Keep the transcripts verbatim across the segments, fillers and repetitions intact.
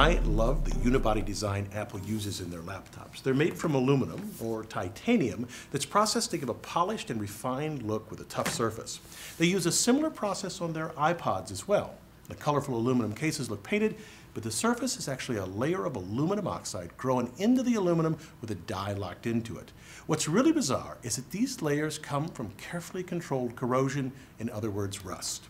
I love the unibody design Apple uses in their laptops. They're made from aluminum or titanium that's processed to give a polished and refined look with a tough surface. They use a similar process on their iPods as well. The colorful aluminum cases look painted, but the surface is actually a layer of aluminum oxide growing into the aluminum with a dye locked into it. What's really bizarre is that these layers come from carefully controlled corrosion, in other words, rust.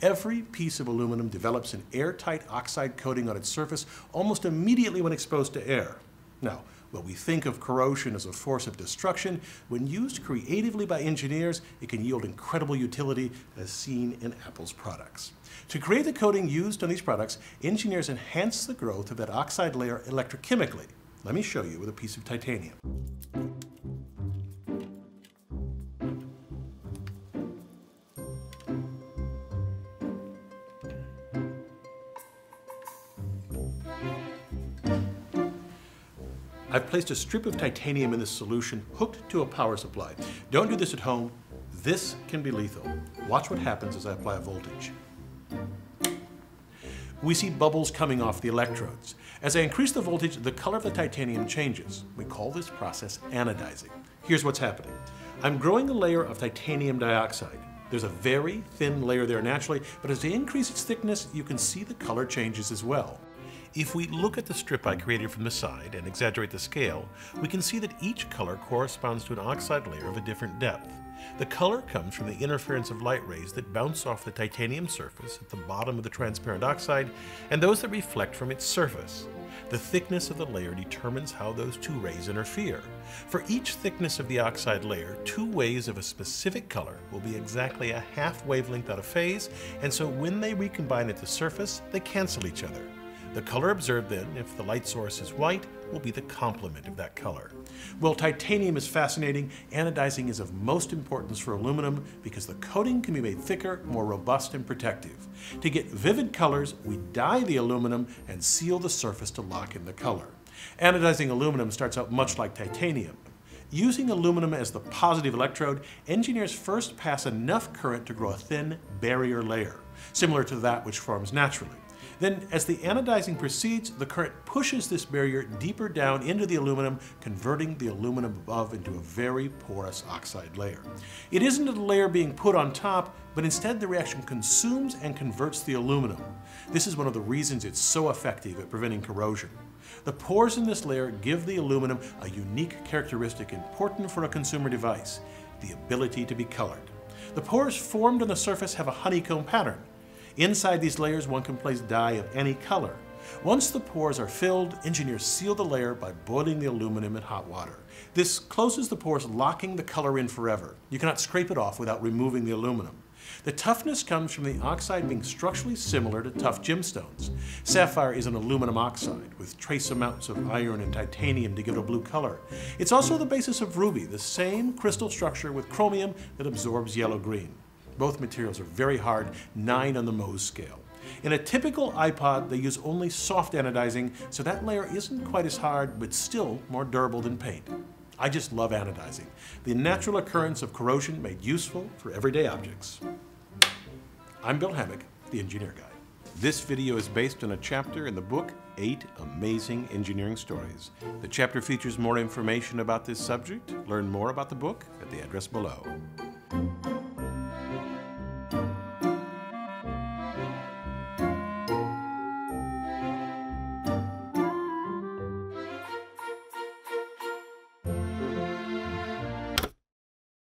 Every piece of aluminum develops an airtight oxide coating on its surface almost immediately when exposed to air. Now, while we think of corrosion as a force of destruction, when used creatively by engineers, it can yield incredible utility as seen in Apple's products. To create the coating used on these products, engineers enhance the growth of that oxide layer electrochemically. Let me show you with a piece of titanium. I've placed a strip of titanium in this solution hooked to a power supply. Don't do this at home. This can be lethal. Watch what happens as I apply a voltage. We see bubbles coming off the electrodes. As I increase the voltage, the color of the titanium changes. We call this process anodizing. Here's what's happening. I'm growing a layer of titanium dioxide. There's a very thin layer there naturally, but as I increase its thickness, you can see the color changes as well. If we look at the strip I created from the side and exaggerate the scale, we can see that each color corresponds to an oxide layer of a different depth. The color comes from the interference of light rays that bounce off the titanium surface at the bottom of the transparent oxide and those that reflect from its surface. The thickness of the layer determines how those two rays interfere. For each thickness of the oxide layer, two waves of a specific color will be exactly a half wavelength out of phase, and so when they recombine at the surface, they cancel each other. The color observed then, if the light source is white, will be the complement of that color. While titanium is fascinating, anodizing is of most importance for aluminum because the coating can be made thicker, more robust, and protective. To get vivid colors, we dye the aluminum and seal the surface to lock in the color. Anodizing aluminum starts out much like titanium. Using aluminum as the positive electrode, engineers first pass enough current to grow a thin barrier layer, similar to that which forms naturally. Then, as the anodizing proceeds, the current pushes this barrier deeper down into the aluminum, converting the aluminum above into a very porous oxide layer. It isn't a layer being put on top, but instead the reaction consumes and converts the aluminum. This is one of the reasons it's so effective at preventing corrosion. The pores in this layer give the aluminum a unique characteristic important for a consumer device: the ability to be colored. The pores formed on the surface have a honeycomb pattern. Inside these layers, one can place dye of any color. Once the pores are filled, engineers seal the layer by boiling the aluminum in hot water. This closes the pores, locking the color in forever. You cannot scrape it off without removing the aluminum. The toughness comes from the oxide being structurally similar to tough gemstones. Sapphire is an aluminum oxide with trace amounts of iron and titanium to give it a blue color. It's also the basis of ruby, the same crystal structure with chromium that absorbs yellow-green. Both materials are very hard, nine on the Mohs scale. In a typical iPod, they use only soft anodizing, so that layer isn't quite as hard, but still more durable than paint. I just love anodizing, the natural occurrence of corrosion made useful for everyday objects. I'm Bill Hammack, the Engineer Guy. This video is based on a chapter in the book, Eight Amazing Engineering Stories. The chapter features more information about this subject. Learn more about the book at the address below.